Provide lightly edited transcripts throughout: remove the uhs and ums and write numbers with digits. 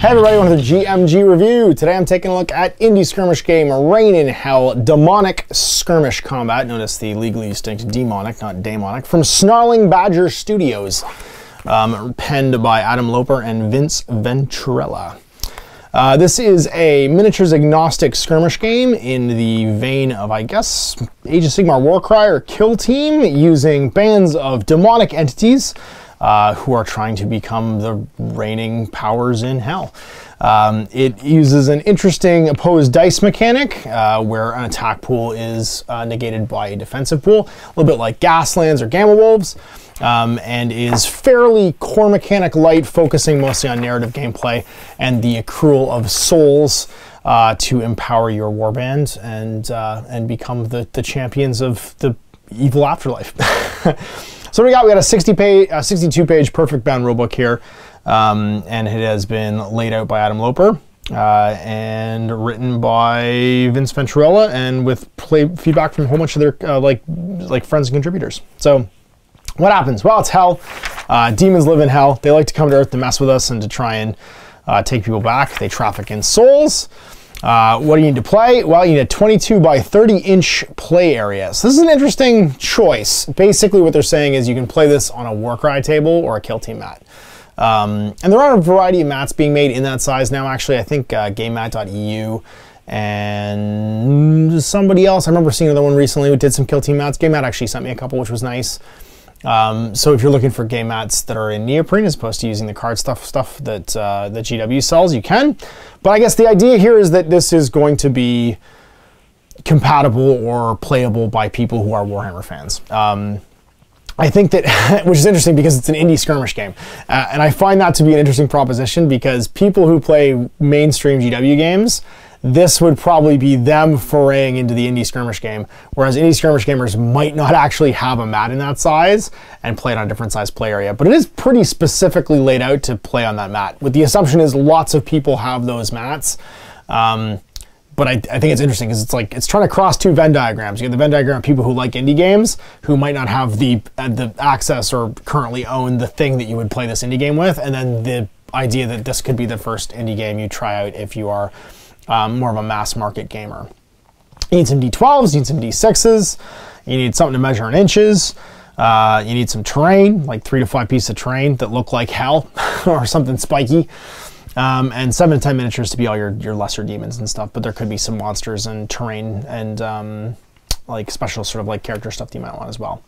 Hey everybody, welcome to the GMG review. Today I'm taking a look at indie skirmish game Reign in Hell, Demonic Skirmish Combat. Notice the legally distinct demonic, not daemonic, from Snarling Badger Studios, penned by Adam Loper and Vince Venturella. This is a miniatures agnostic skirmish game in the vein of, I guess, Age of Sigmar Warcry or Kill Team, using bands of demonic entities who are trying to become the reigning powers in hell. It uses an interesting opposed dice mechanic where an attack pool is negated by a defensive pool, a little bit like Gaslands or Gamma Wolves, and is fairly core mechanic light, focusing mostly on narrative gameplay and the accrual of souls to empower your warband and become the champions of the evil afterlife. So we got a 62-page perfect bound rulebook here, and it has been laid out by Adam Loper and written by Vince Venturella, and with feedback from a whole bunch of their like friends and contributors. So what happens? Well, it's hell. Demons live in hell. They like to come to Earth to mess with us and to try and take people back. They traffic in souls. What do you need to play? Well, you need a 22-by-30-inch play area. So this is an interesting choice. Basically what they're saying is you can play this on a Warcry table or a Kill Team mat. And there are a variety of mats being made in that size now, actually. I think gamemat.eu and somebody else. I remember seeing another one recently who did some Kill Team mats. Gamemat actually sent me a couple, which was nice. So if you're looking for game mats that are in neoprene as opposed to using the card stuff that that GW sells, you can. But I guess the idea here is that this is going to be compatible or playable by people who are Warhammer fans. I think that, which is interesting because it's an indie skirmish game. And I find that to be an interesting proposition, because people who play mainstream GW games, this would probably be them foraying into the indie skirmish game, whereas indie skirmish gamers might not actually have a mat in that size and play it on a different size play area. But it is pretty specifically laid out to play on that mat, with the assumption is lots of people have those mats. But I think it's interesting because it's like, it's trying to cross two Venn diagrams. You have the Venn diagram of people who like indie games, who might not have the access or currently own the thing that you would play this indie game with, and then the idea that this could be the first indie game you try out if you are more of a mass market gamer. You need some D12s, you need some D6s, you need something to measure in inches, you need some terrain, like 3 to 5 pieces of terrain that look like hell or something spiky, and 7 to 10 miniatures to be all your lesser demons and stuff, but there could be some monsters and terrain and like special sort of like character stuff that you might want as well.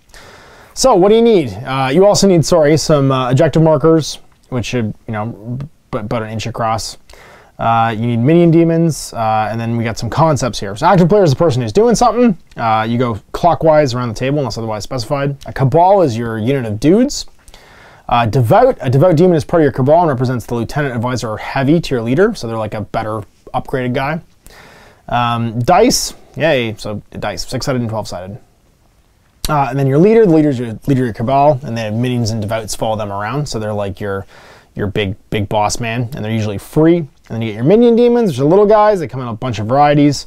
So what do you need? You also need, some objective markers, which should, you know, about an inch across. You need minion demons, and then we got some concepts here. So active player is the person who's doing something. You go clockwise around the table unless otherwise specified. A cabal is your unit of dudes. A devout demon is part of your cabal and represents the lieutenant, advisor, or heavy to your leader. So they're like a better upgraded guy. Dice, yay, so dice, 6-sided and 12-sided. And then your leader, the leader of your cabal, and then minions and devouts follow them around. So they're like your big boss man, and they're usually free. And then you get your minion demons, which are little guys. They come in a bunch of varieties.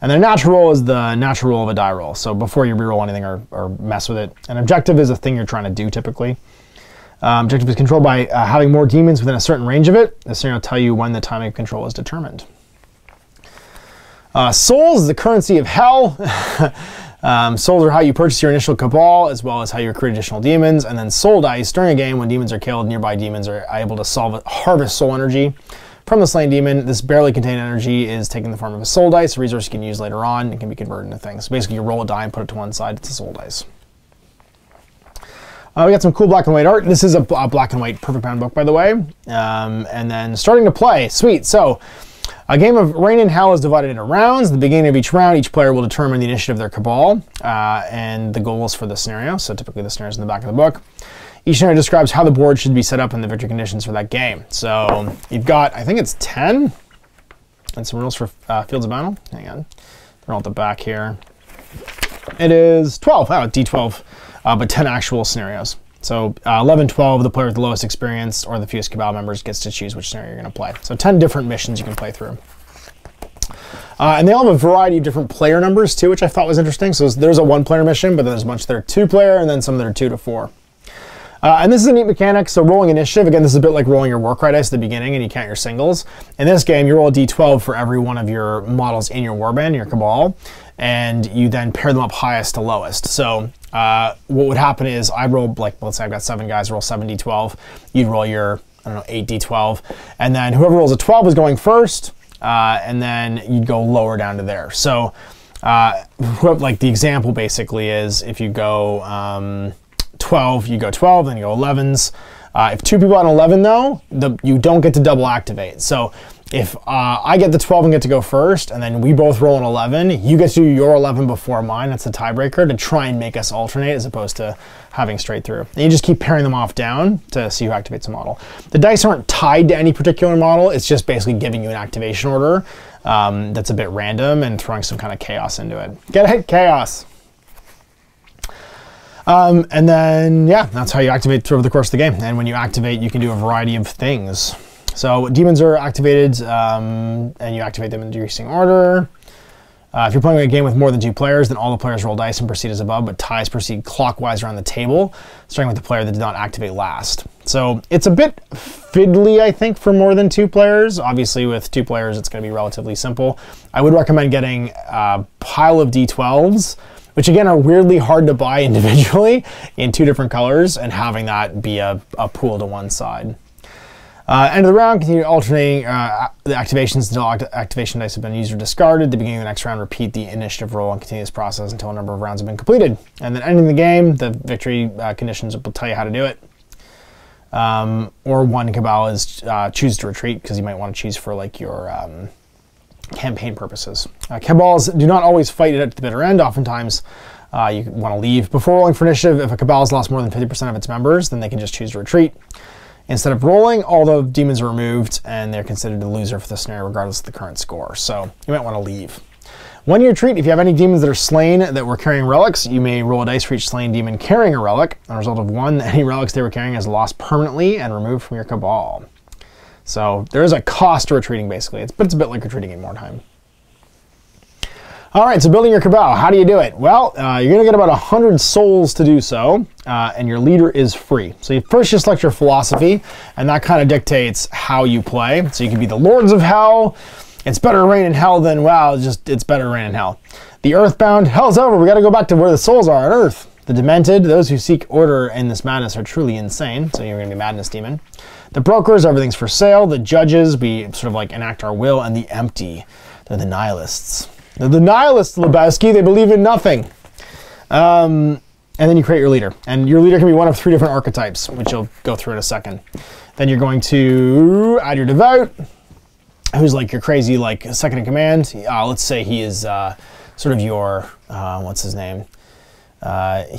And their natural roll is the natural roll of a die roll. So before you reroll anything or mess with it. An objective is a thing you're trying to do typically. Objective is controlled by having more demons within a certain range of it. This thing will tell you when the timing of control is determined. Souls is the currency of hell. Souls are how you purchase your initial cabal, as well as how you recruit additional demons. And then soul dice, during a game when demons are killed, nearby demons are able to harvest soul energy from the slain demon. This barely contained energy is taking the form of a soul dice, a resource you can use later on and can be converted into things. So basically you roll a die and put it to one side, it's a soul dice. We got some cool black and white art. This is a black and white perfect bound book, by the way. And then starting to play, sweet. So a game of Reign in Hell is divided into rounds. At the beginning of each round, each player will determine the initiative of their cabal and the goals for the scenario. So typically the scenario's in the back of the book. Each scenario describes how the board should be set up and the victory conditions for that game. So you've got, I think it's 10, and some rules for Fields of Battle. Hang on, they're all at the back here. It is 12, oh, D12, but 10 actual scenarios. So 11, 12, the player with the lowest experience or the fewest cabal members gets to choose which scenario you're gonna play. So 10 different missions you can play through. And they all have a variety of different player numbers too, which I thought was interesting. So there's a 1-player mission, but then there's a bunch that are 2-player and then some that are 2 to 4. And this is a neat mechanic. So rolling initiative, again, this is a bit like rolling your Warcry dice at the beginning and you count your singles. In this game, you roll a d12 for every one of your models in your warband, your cabal, and you then pair them up highest to lowest. So what would happen is I roll, like, let's say I've got 7 guys, roll 7 d12. You'd roll your, I don't know, 8 d12. And then whoever rolls a 12 is going first, and then you'd go lower down to there. So like the example basically is if you go 12, you go 12, then you go 11s. If 2 people on 11 though, you don't get to double activate. So if I get the 12 and get to go first, and then we both roll an 11, you get to do your 11 before mine. That's the tiebreaker to try and make us alternate as opposed to having straight through. And you just keep pairing them off down to see who activates a model. The dice aren't tied to any particular model. It's just basically giving you an activation order that's a bit random and throwing some kind of chaos into it. Get it? Chaos. And then, yeah, that's how you activate over the course of the game. And when you activate, you can do a variety of things. So demons are activated, and you activate them in decreasing order. If you're playing a game with more than 2 players, then all the players roll dice and proceed as above, but ties proceed clockwise around the table, starting with the player that did not activate last. So it's a bit fiddly, I think, for more than 2 players. Obviously, with 2 players, it's going to be relatively simple. I would recommend getting a pile of D12s, which again are weirdly hard to buy individually in 2 different colors, and having that be a pool to one side. End of the round, continue alternating the activations until activation dice have been used or discarded. At the beginning of the next round, repeat the initiative roll and continue this process until a number of rounds have been completed. And then ending the game, the victory conditions will tell you how to do it. Or one cabal is choose to retreat, because you might want to choose for like your campaign purposes. Cabals do not always fight it at the bitter end. Oftentimes, you want to leave. Before rolling for initiative, if a cabal has lost more than 50% of its members, then they can just choose to retreat. Instead of rolling, all the demons are removed and they're considered a loser for the scenario regardless of the current score. So you might want to leave. When you retreat, if you have any demons that are slain that were carrying relics, you may roll a dice for each slain demon carrying a relic. On a result of 1, any relics they were carrying is lost permanently and removed from your cabal. So there is a cost to retreating basically, but it's a bit like retreating in Mornheim. All right, so building your cabal, how do you do it? Well, you're gonna get about 100 souls to do so, and your leader is free. So you first just select your philosophy, and that kind of dictates how you play. So you can be the Lords of Hell. It's better to reign in hell than, wow, it's better to reign in hell. The Earthbound, hell's over, we gotta go back to where the souls are on Earth. The Demented, those who seek order in this madness are truly insane. So you're gonna be Madness Demon. The Brokers, everything's for sale. The Judges, we sort of like enact our will. And the Empty, they're the Nihilists. The nihilists, Lebowski, they believe in nothing. And then you create your leader. And your leader can be one of 3 different archetypes, which you'll go through in a second. Then you're going to add your devout, who's like your crazy, like, second in command. Let's say he is sort of your, what's his name?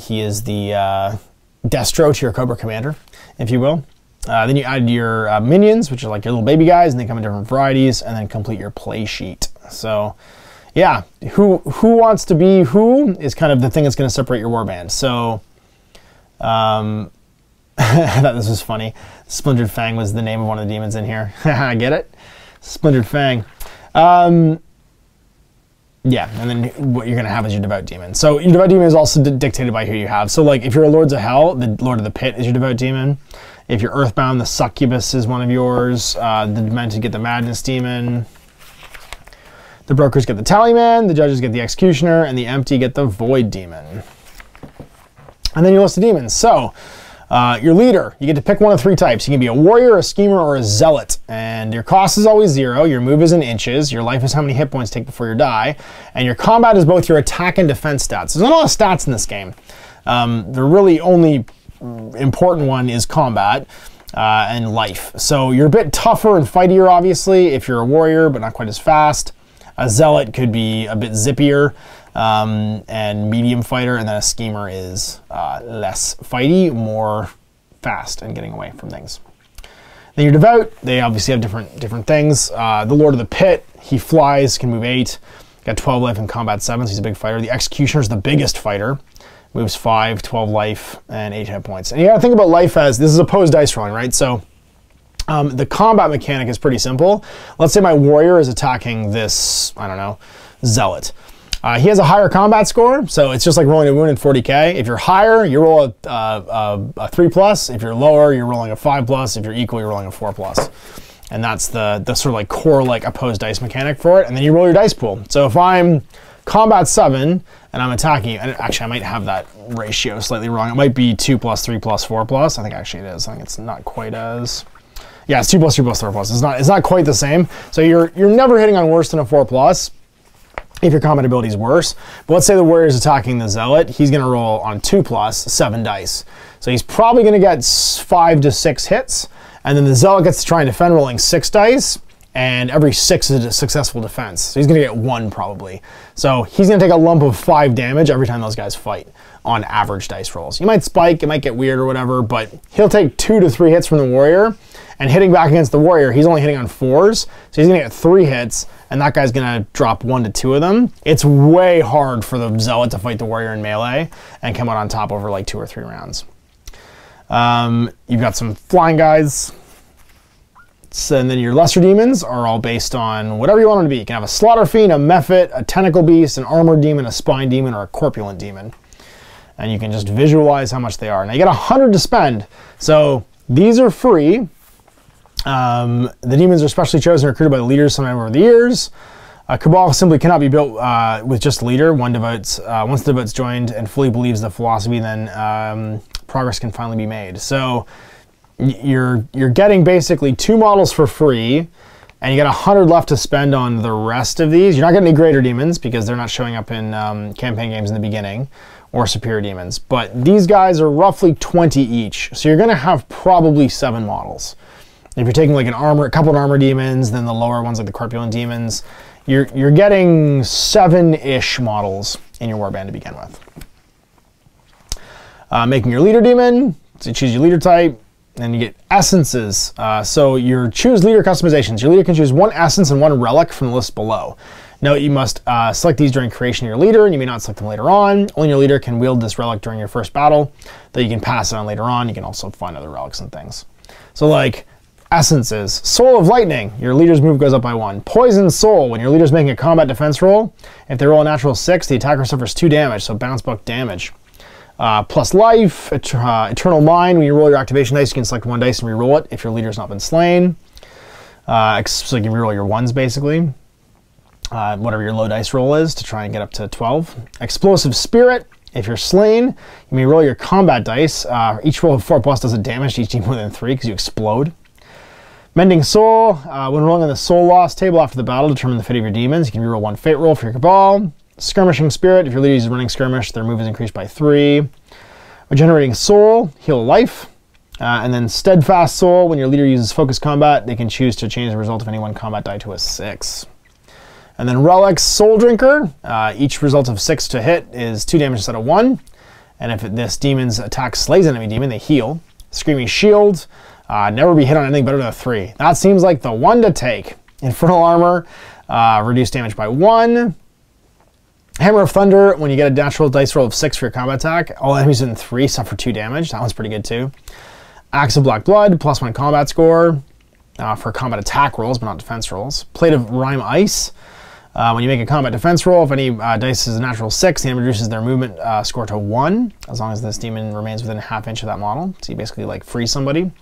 He is the Destro to your Cobra Commander, if you will. Then you add your minions, which are like your little baby guys, and they come in different varieties, and then complete your play sheet. So, yeah, who wants to be who is kind of the thing that's going to separate your warband. So, I thought this was funny. Splintered Fang was the name of one of the demons in here. I get it? Splintered Fang. Yeah, and then what you're going to have is your Devout Demon. So your Devout Demon is also dictated by who you have. So, like, if you're a Lords of Hell, the Lord of the Pit is your Devout Demon. If you're Earthbound, the Succubus is one of yours. The Demented get the Madness Demon. The Brokers get the Tallyman, the Judges get the Executioner, and the Empty get the Void Demon. And then you list the demons. So, your leader, you get to pick one of 3 types. You can be a warrior, a schemer, or a zealot. And your cost is always 0, your move is in inches, your life is how many hit points you take before you die, and your combat is both your attack and defense stats. There's not a lot of stats in this game. The really only important one is combat. And life. So you're a bit tougher and fightier, obviously, if you're a warrior, but not quite as fast. A zealot could be a bit zippier and medium fighter, and then a schemer is less fighty, more fast and getting away from things. Then your devout, they obviously have different things. The Lord of the Pit, he flies, can move 8, got 12 life and combat 7, so he's a big fighter. The Executioner is the biggest fighter, moves 5, 12 life, and 8 hit points. And you gotta think about life as, this is opposed dice rolling, right? So the combat mechanic is pretty simple. Let's say my warrior is attacking this, I don't know, zealot. He has a higher combat score, so it's just like rolling a wound in 40K. If you're higher, you roll a 3+. If you're lower, you're rolling a 5+. If you're equal, you're rolling a 4+. And that's the sort of like core like opposed dice mechanic for it. And then you roll your dice pool. So if I'm combat 7 and I'm attacking you, and actually I might have that ratio slightly wrong. It might be 2+, 3+, 4+. I think actually it is. I think it's not quite as. Yeah, it's 2+, 3+, 4+. It's not quite the same. So you're never hitting on worse than a 4+. If your combat ability is worse. But let's say the warrior's attacking the zealot, he's gonna roll on 2+, 7 dice. So he's probably gonna get 5 to 6 hits, and then the zealot gets to try and defend rolling 6 dice, and every 6 is a successful defense. So he's gonna get 1 probably. So he's gonna take a lump of 5 damage every time those guys fight on average dice rolls. You might spike, it might get weird or whatever, but he'll take 2 to 3 hits from the warrior, and hitting back against the warrior, he's only hitting on 4s, so he's gonna get 3 hits, and that guy's gonna drop 1 to 2 of them. It's way hard for the zealot to fight the warrior in melee and come out on top over like 2 or 3 rounds. You've got some flying guys, and then your lesser demons are all based on whatever you want them to be. You can have a slaughter fiend, a mephit, a tentacle beast, an armored demon, a spine demon, or a corpulent demon. And you can just visualize how much they are. Now you get 100 to spend, so these are free. The demons are specially chosen and recruited by the leaders sometime over the years. A cabal simply cannot be built with just leader. Once the devote's joined and fully believes the philosophy, then progress can finally be made. So you're getting basically 2 models for free, and you got 100 left to spend on the rest of these. You're not getting any greater demons because they're not showing up in campaign games in the beginning, or superior demons. But these guys are roughly 20 each, so you're gonna have probably 7 models. If you're taking like a couple of armor demons, then the lower ones like the corpulent demons, you're getting 7-ish models in your warband to begin with. Making your leader demon, so you choose your leader type, and you get essences. So you choose leader customizations. Your leader can choose 1 essence and 1 relic from the list below. Note you must select these during creation of your leader, and you may not select them later on. Only your leader can wield this relic during your first battle, though you can pass it on later on. You can also find other relics and things. So like, essences. Soul of Lightning. Your leader's move goes up by 1. Poison Soul. When your leader's making a combat defense roll, if they roll a natural 6, the attacker suffers 2 damage, so bounce buck damage. Plus life. Eternal Mind. When you roll your activation dice, you can select 1 dice and reroll it if your leader's not been slain. So you can reroll your 1s basically. Whatever your low dice roll is to try and get up to 12. Explosive Spirit. If you're slain, you may roll your combat dice. Each roll of 4+ does a damage to each team within 3 because you explode. Mending Soul, when rolling on the soul loss table after the battle, determine the fate of your demons. You can reroll 1 fate roll for your cabal. Skirmishing Spirit, if your leader is running skirmish, their move is increased by 3. Regenerating Soul, heal life. And then Steadfast Soul, when your leader uses focus combat, they can choose to change the result of any 1 combat die to a 6. And then Relics, Soul Drinker, each result of 6 to hit is 2 damage instead of 1. And if this demon's attack slays enemy demon, they heal. Screaming Shield, never be hit on anything better than a 3. That seems like the one to take. Infernal Armor, reduce damage by 1. Hammer of Thunder, when you get a natural dice roll of 6 for your combat attack, all enemies in 3 suffer 2 damage. That one's pretty good too. Axe of Black Blood, +1 combat score for combat attack rolls, but not defense rolls. Plate of Rime Ice, when you make a combat defense roll, if any dice is a natural 6, the enemy reduces their movement score to 1, as long as this demon remains within a half-inch of that model. So you basically like free somebody.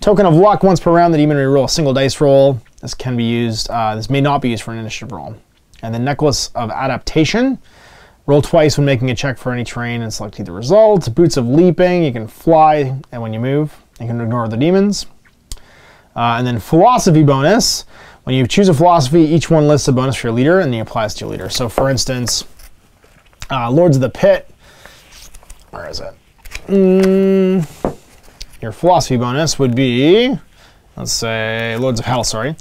Token of Luck, once per round, the demon may roll a single dice roll. This can be used, this may not be used for an initiative roll. And the Necklace of Adaptation, roll twice when making a check for any terrain and select either result. Boots of Leaping, you can fly, and when you move, you can ignore the demons. And then Philosophy bonus, when you choose a philosophy, each one lists a bonus for your leader, and then you apply this to your leader. So for instance, Lords of the Pit, where is it? Your philosophy bonus would be, let's say, Lords of Hell, sorry.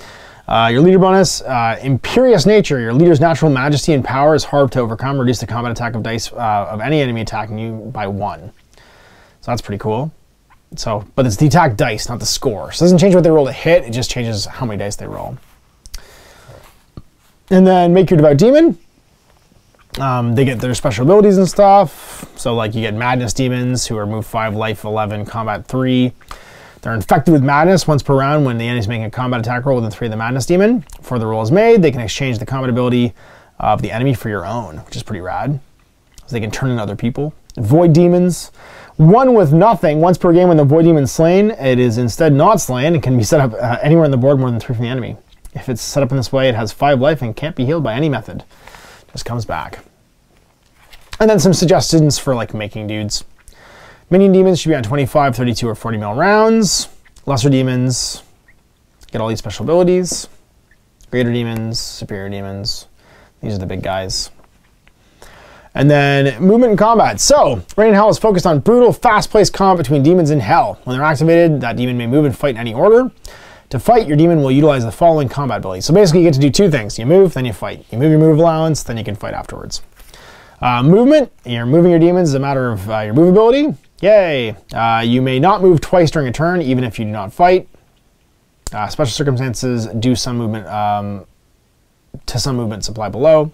Your leader bonus, Imperious Nature. Your leader's natural majesty and power is hard to overcome. Reduce the combat attack of dice of any enemy attacking you by 1. So that's pretty cool. So, but it's the attack dice, not the score. So it doesn't change what they roll to hit, it just changes how many dice they roll. And then make your devout demon. They get their special abilities and stuff. So like you get madness demons who are move 5, life 11, combat 3. They're infected with madness once per round when the enemy's making a combat attack roll within 3 of the madness demon. Before the roll is made, they can exchange the combat ability of the enemy for your own, which is pretty rad. So they can turn in other people. Void Demons. One with nothing. Once per game when the Void Demon is slain, it is instead not slain and can be set up anywhere on the board more than 3 from the enemy. If it's set up in this way, it has 5 life and can't be healed by any method. Just comes back. And then some suggestions for like making dudes. Minion Demons should be on 25, 32, or 40 mil rounds. Lesser Demons get all these special abilities. Greater Demons, Superior Demons. These are the big guys. And then movement and combat. So, Reign in Hell is focused on brutal, fast-paced combat between demons in hell. When they're activated, that demon may move and fight in any order. To fight, your demon will utilize the following combat abilities. So basically, you get to do 2 things. You move, then you fight. You move your move allowance, then you can fight afterwards. Movement, you're moving your demons as a matter of your movability. Yay! You may not move twice during a turn, even if you do not fight. Special circumstances do some movement to some movement supply below.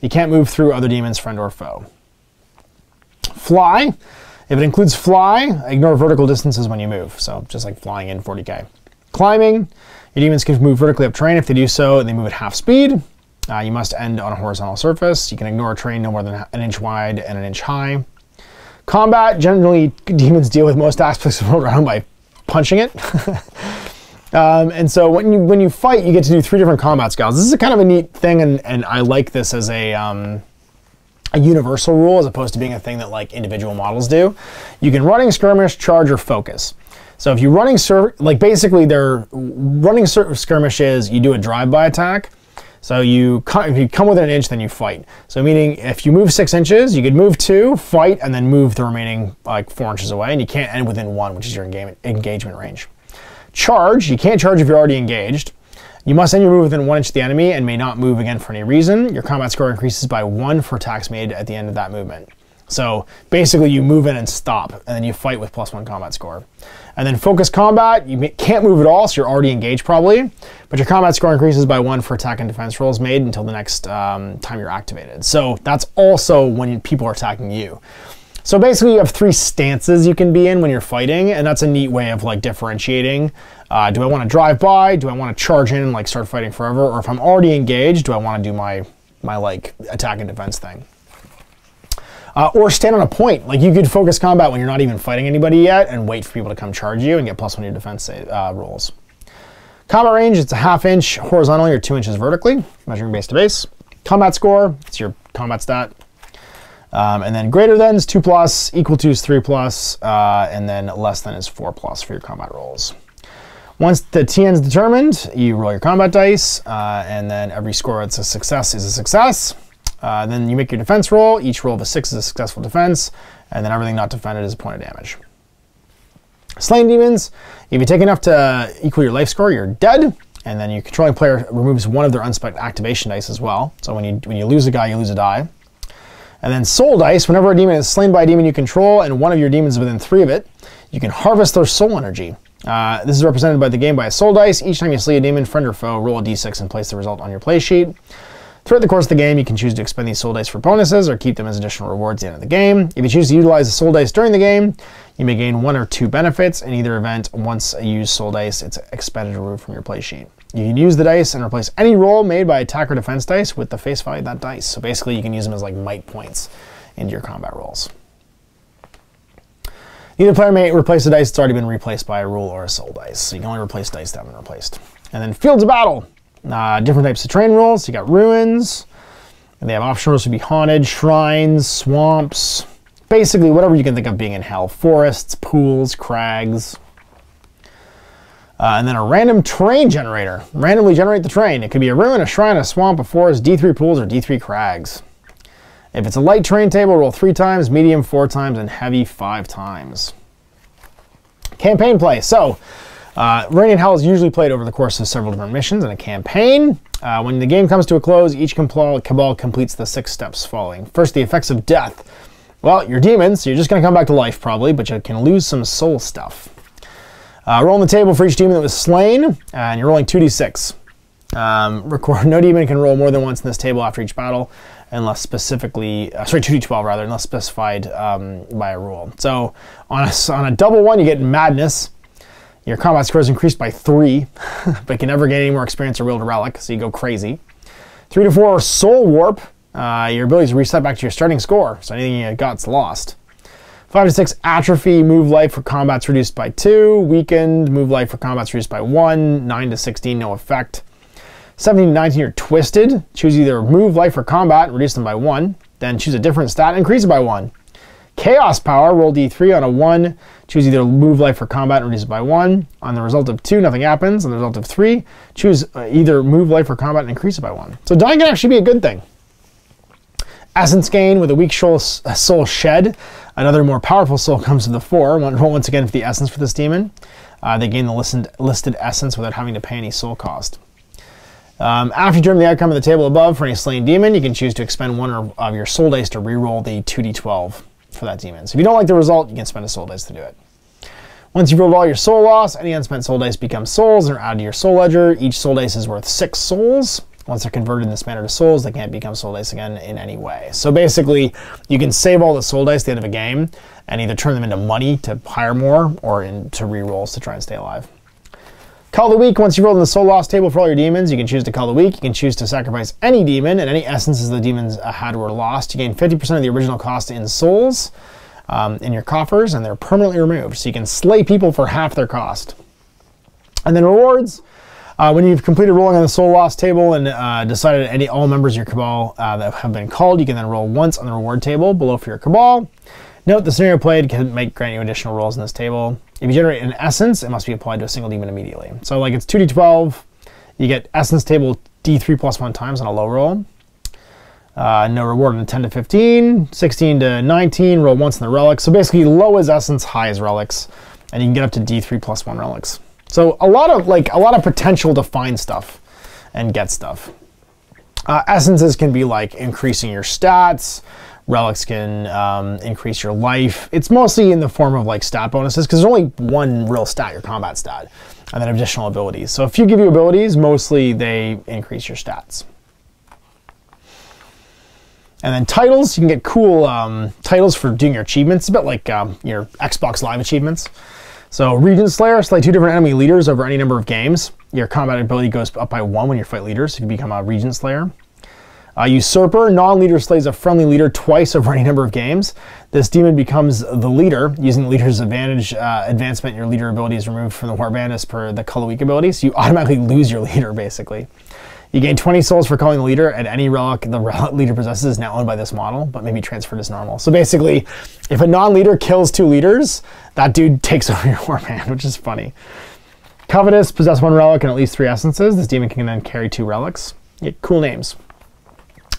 You can't move through other demons, friend or foe. Fly, if it includes fly, ignore vertical distances when you move. So just like flying in 40k. Climbing, your demons can move vertically up terrain. If they do so, they move at half speed. You must end on a horizontal surface. You can ignore a terrain no more than an inch wide and an inch high. Combat, generally demons deal with most aspects of the world around by punching it. And so when you fight, you get to do 3 different combat styles. This is a kind of a neat thing, and I like this as a universal rule as opposed to being a thing that like individual models do. You can running, skirmish, charge, or focus. So if you running like basically their running skirmish is you do a drive-by attack. So if you come within an inch, then you fight. So meaning if you move 6 inches, you could move 2, fight, and then move the remaining like 4 inches away, and you can't end within 1, which is your engagement range. Charge, you can't charge if you're already engaged. You must end your move within 1 inch of the enemy and may not move again for any reason. Your combat score increases by 1 for attacks made at the end of that movement. So basically you move in and stop, and then you fight with +1 combat score. And then focus combat, you can't move at all, so you're already engaged probably, but your combat score increases by 1 for attack and defense rolls made until the next time you're activated. So that's also when people are attacking you. So basically you have 3 stances you can be in when you're fighting, and that's a neat way of like differentiating. Do I want to drive by? Do I want to charge in and like start fighting forever? Or if I'm already engaged, do I want to do my like attack and defense thing? Or stand on a point. Like you could focus combat when you're not even fighting anybody yet and wait for people to come charge you and get +1 to your defense rolls. Combat range, it's a half inch horizontally or 2 inches vertically, measuring base to base. Combat score, it's your combat stat. And then greater than is 2+, equal to is 3+, and then less than is 4+ for your combat rolls. Once the TN is determined, you roll your combat dice, and then every score that's a success is a success. Then you make your defense roll. Each roll of a 6 is a successful defense, and then everything not defended is a point of damage. Slain demons, if you take enough to equal your life score, you're dead. And then your controlling player removes 1 of their unspent activation dice as well. So when you lose a guy, you lose a die. And then soul dice, whenever a demon is slain by a demon you control and 1 of your demons within 3 of it, you can harvest their soul energy. This is represented by the game by a soul dice. Each time you slay a demon, friend or foe, roll a d6 and place the result on your play sheet. Throughout the course of the game, you can choose to expend these soul dice for bonuses or keep them as additional rewards at the end of the game. If you choose to utilize the soul dice during the game, you may gain 1 or 2 benefits. In either event, once you use soul dice, it's expended or removed from your play sheet. You can use the dice and replace any roll made by attack or defense dice with the face value of that dice. So basically, you can use them as like might points into your combat rolls. Neither player may replace the dice that's already been replaced by a roll or a soul dice. So you can only replace dice that have been replaced. And then fields of battle. Different types of terrain rules. You got ruins, and they have optional rules to be haunted, shrines, swamps, basically whatever you can think of being in hell. Forests, pools, crags. And then a random terrain generator. Randomly generate the terrain. It could be a ruin, a shrine, a swamp, a forest, D3 pools, or D3 crags. If it's a light terrain table, roll 3 times, medium 4 times, and heavy 5 times. Campaign play. So, Reign in Hell is usually played over the course of several different missions in a campaign. When the game comes to a close, each cabal completes the 6 steps following. First, the effects of death. Well, you're demons, so you're just going to come back to life probably, but you can lose some soul stuff. Rolling the table for each demon that was slain, and you're rolling 2d6. No demon can roll more than once in this table after each battle, unless specifically, 2d12 rather, unless specified by a rule. So on a double 1, you get madness. Your combat score is increased by 3, but you can never gain any more experience or wield a relic, so you go crazy. 3 to 4 Soul Warp. Your abilities reset back to your starting score, so anything you got's lost. 5 to 6 Atrophy. Move life for combats reduced by 2. Weakened. Move life for combats reduced by 1. 9 to 16, no effect. 17 to 19, you're twisted. Choose either move life for combat and reduce them by 1. Then choose a different stat and increase it by 1. Chaos Power, roll d3 on a 1. Choose either move life for combat and reduce it by 1. On the result of 2, nothing happens. On the result of 3, choose either move life for combat and increase it by 1. So dying can actually be a good thing. Essence Gain with a weak soul shed. Another more powerful soul comes to the fore. Roll once again for the essence for this demon. They gain the listed essence without having to pay any soul cost. After you determine the outcome of the table above for any slain demon, you can choose to expend 1 of your soul dice to reroll the 2d12 for that demon. So if you don't like the result, you can spend a soul dice to do it. Once you've rolled all your soul loss, any unspent soul dice become souls and are added to your soul ledger. Each soul dice is worth 6 souls. Once they're converted in this manner to souls, they can't become soul dice again in any way. So basically, you can save all the soul dice at the end of a game and either turn them into money to hire more or into rerolls to try and stay alive. Call the Weak. Once you've rolled in the soul loss table for all your demons, you can choose to call the weak. You can choose to sacrifice any demon and any essences the demons had were lost. You gain 50% of the original cost in souls in your coffers, and they're permanently removed. So you can slay people for half their cost. And then rewards. When you've completed rolling on the soul loss table and decided all members of your cabal that have been called, you can then roll once on the reward table below for your cabal. Note, the scenario played can grant you additional rolls in this table. If you generate an essence, it must be applied to a single demon immediately. So like it's 2d12, you get essence table d3 plus 1 times on a low roll. No reward on 10 to 15, 16 to 19, roll once on the relics. So basically low is essence, high is relics, and you can get up to d3 plus 1 relics. So a lot of potential to find stuff and get stuff. Essences can be like increasing your stats. Relics can increase your life. It's mostly in the form of like stat bonuses because there's only one real stat, your combat stat, and then additional abilities. So if you give you abilities, mostly they increase your stats. And then titles, you can get cool titles for doing your achievements. A bit like your Xbox Live achievements. So Regent Slayer, slay 2 different enemy leaders over any number of games. Your combat ability goes up by 1 when you fight leaders, so you become a Regent Slayer. Usurper, non-leader slays a friendly leader twice over any number of games. This demon becomes the leader. Using the leader's advancement, your leader ability is removed from the warband as per the Call the Weak ability, so you automatically lose your leader, basically. You gain 20 souls for calling the leader, and any relic the leader possesses is now owned by this model, but may be transferred as normal. So basically, if a non-leader kills 2 leaders, that dude takes over your warband, which is funny. Covetous, possess 1 relic and at least 3 essences. This demon can then carry 2 relics. You get cool names.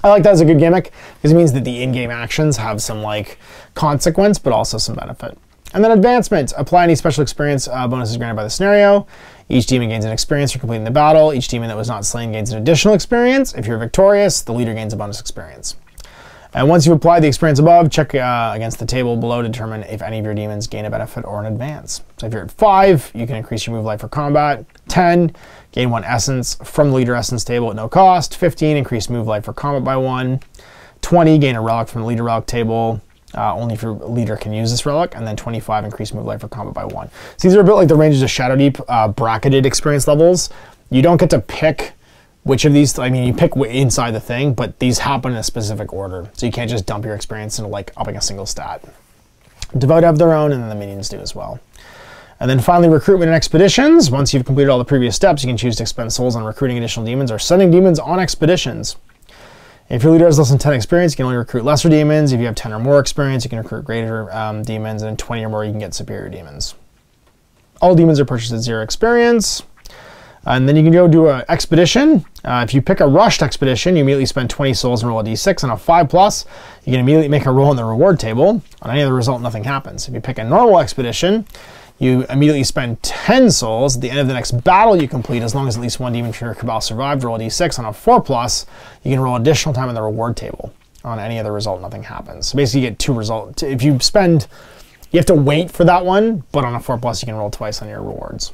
I like that as a good gimmick, because it means that the in-game actions have some like consequence, but also some benefit. And then advancement. Apply any special experience bonuses granted by the scenario. Each demon gains an experience for completing the battle. Each demon that was not slain gains an additional experience. If you're victorious, the leader gains a bonus experience. And once you've applied the experience above, check against the table below to determine if any of your demons gain a benefit or an advance. So if you're at 5, you can increase your move life for combat. 10, gain 1 essence from the leader essence table at no cost. 15, increase move life for combat by 1. 20, gain a relic from the leader relic table. Only if your leader can use this relic, and then 25, increase move life for combat by 1. So these are a bit like the Rangers of Shadowdeep bracketed experience levels. You don't get to pick which of these, I mean, you pick inside the thing, but these happen in a specific order. So you can't just dump your experience into like upping a single stat. Devout have their own, and then the minions do as well. And then finally, recruitment and expeditions. Once you've completed all the previous steps, you can choose to expend souls on recruiting additional demons or sending demons on expeditions. If your leader has less than 10 experience, you can only recruit lesser demons. If you have 10 or more experience, you can recruit greater demons, and 20 or more, you can get superior demons. All demons are purchased at 0 experience. And then you can go do an expedition. If you pick a rushed expedition, you immediately spend 20 souls and roll a d6. On a 5+, you can immediately make a roll on the reward table. On any other result, nothing happens. If you pick a normal expedition, you immediately spend 10 souls. At the end of the next battle you complete, as long as at least 1 demon from your cabal survived, roll a d6. On a 4+, you can roll additional time on the reward table. On any other result, nothing happens. So basically you get 2 results. If you spend, you have to wait for that one, but on a 4+, you can roll twice on your rewards.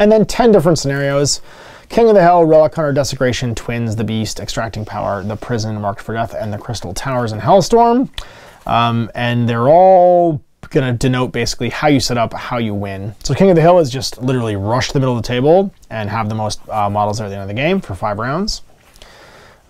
And then 10 different scenarios. King of the Hell, Relic Hunter, Desecration, Twins, The Beast, Extracting Power, The Prison, Marked for Death, and The Crystal Towers and Hellstorm. And they're all going to denote basically how you set up, how you win. So King of the Hill is just literally rush to the middle of the table and have the most models at the end of the game for 5 rounds.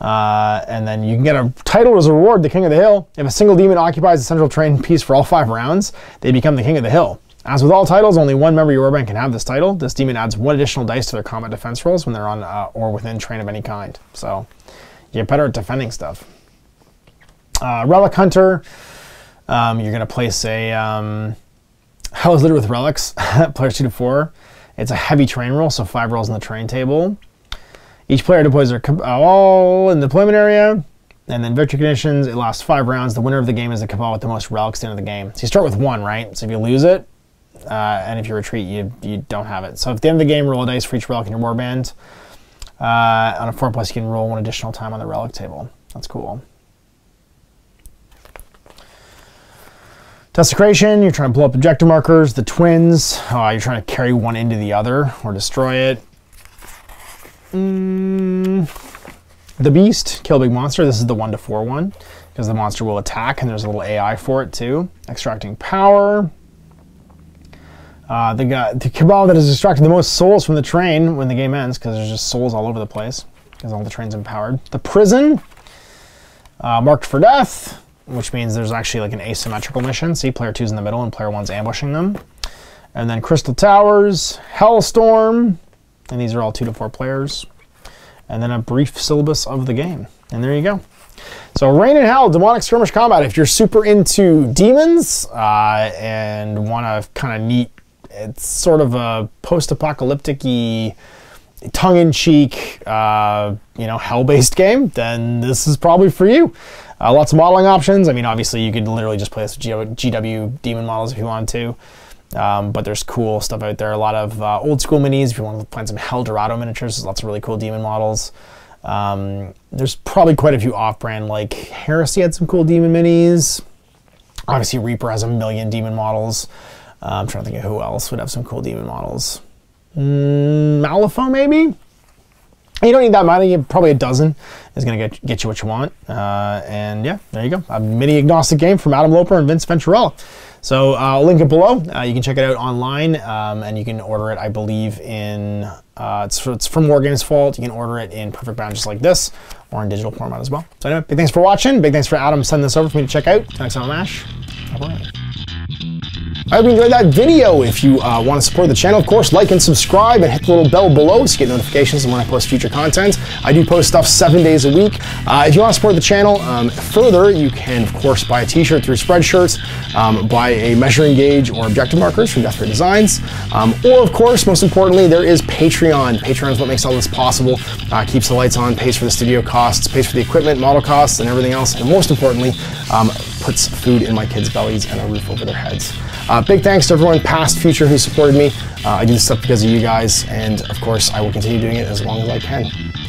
And then you can get a title as a reward, the King of the Hill. If a single demon occupies the central terrain piece for all 5 rounds, they become the King of the Hill. As with all titles, only one member of your warband can have this title. This demon adds 1 additional dice to their combat defense rolls when they're on or within terrain of any kind. So you're better at defending stuff. Relic Hunter, you're going to place a... Hell is littered with relics, players 2 to 4. It's a heavy terrain roll, so 5 rolls on the terrain table. Each player deploys their cabal in the deployment area, and then victory conditions. It lasts 5 rounds. The winner of the game is the cabal with the most relics at the end of the game. So you start with 1, right? So if you lose it, and if you retreat, you don't have it. So at the end of the game, roll a dice for each relic in your warband. On a 4+, you can roll 1 additional time on the relic table. That's cool. Desecration, you're trying to blow up objective markers. The twins, you're trying to carry one into the other or destroy it. The Beast, kill a big monster. This is the 1-4 one because the monster will attack and there's a little AI for it too. Extracting power. The cabal that has extracted the most souls from the train when the game ends, because there's just souls all over the place because all the train's empowered. The Prison, marked for death, which means there's actually like an asymmetrical mission. See, player 2's in the middle and player 1's ambushing them. And then Crystal Towers, Hellstorm, and these are all 2 to 4 players. And then a brief syllabus of the game. And there you go. So Reign in Hell, Demonic Skirmish Combat. If you're super into demons and want to kind of neat, it's sort of a post-apocalyptic-y, tongue-in-cheek, hell-based game, then this is probably for you. Lots of modeling options. I mean, obviously, you could literally just play this with GW demon models if you want to. But there's cool stuff out there. A lot of old-school minis. If you want to find some Hel Dorado miniatures, there's lots of really cool demon models. There's probably quite a few off-brand, like Heresy had some cool demon minis. Obviously, Reaper has a million demon models. I'm trying to think of who else would have some cool demon models. Malifaux, maybe? You don't need that many, probably a dozen is going to get you what you want. And yeah, there you go. A mini-agnostic game from Adam Loper and Vince Venturella. So I'll link it below. You can check it out online, and you can order it, I believe, in... it's from WarGameVault. You can order it in perfect bound just like this, or in digital format as well. So anyway, big thanks for watching. Big thanks for Adam sending this over for me to check out. Thanks, I'm Ash. All right. I hope you enjoyed that video. If you want to support the channel, of course, like and subscribe and hit the little bell below so you get notifications when I post future content. I do post stuff 7 days a week. If you want to support the channel further, you can, of course, buy a t-shirt through Spreadshirts, buy a measuring gauge or objective markers from Deathray Designs, or, of course, most importantly, there is Patreon. Patreon is what makes all this possible, keeps the lights on, pays for the studio costs, pays for the equipment, model costs, and everything else, and most importantly, puts food in my kids' bellies and a roof over their heads. Big thanks to everyone past, future, who supported me. I do this stuff because of you guys, and of course I will continue doing it as long as I can.